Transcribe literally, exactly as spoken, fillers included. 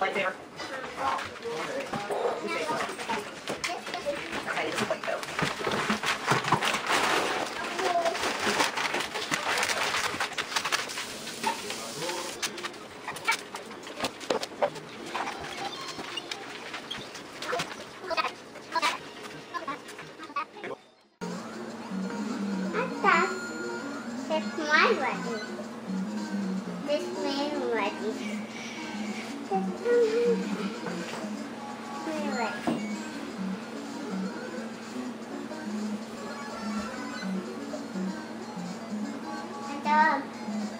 Right there. Okay, just like that. That's my wedding. This man's wedding. A dog.